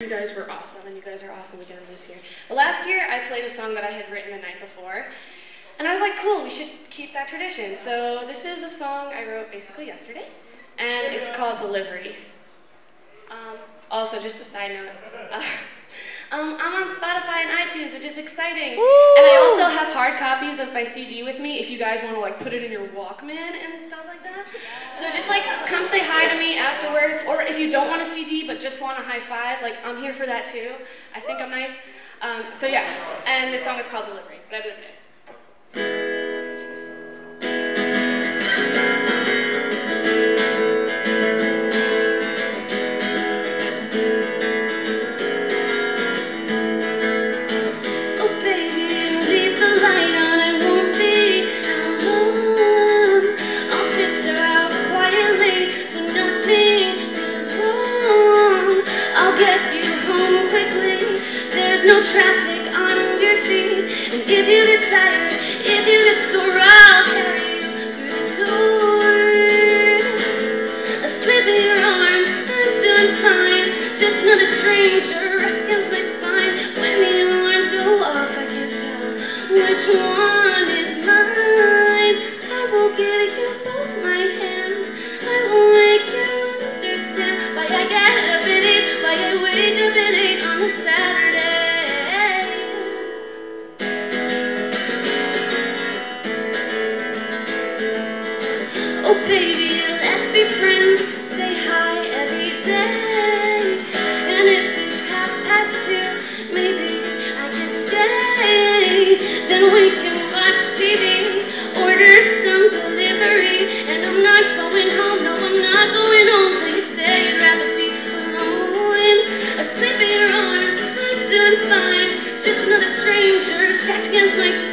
You guys were awesome, and you guys are awesome again this year. But last year, I played a song that I had written the night before, and I was like, cool, we should keep that tradition. So this is a song I wrote basically yesterday, and it's called Delivery. Also, just a side note, I'm on Spotify and iTunes, which is exciting. Woo! And I also have hard copies of my CD with me if you guys want to like put it in your Walkman and stuff like that. So just like come say hi to me afterwards, or if you don't want a CD but just want a high five, like I'm here for that too. I think I'm nice. So yeah, and this song is called Delivery. Blah, blah, blah. Get you home quickly, there's no traffic on your feet, and if you get tired, if you get sore, I'll carry you through the door. I slip in your arms, I'm doing fine, just another stranger against my spine. When the alarms go off, I can't tell which one is mine. I will give you both my hands, I will make you understand why I get a bit. If it ain't on a Saturday, oh baby, let's be friends. Say hi every day, and if it's 2:30, maybe I can stay. Then we can watch TV, order some delivery, and I'm not going home. No, I'm not going home till you say you'd rather be alone. Asleep in your arms, I'm doing fine. Just another stranger stacked against my skin.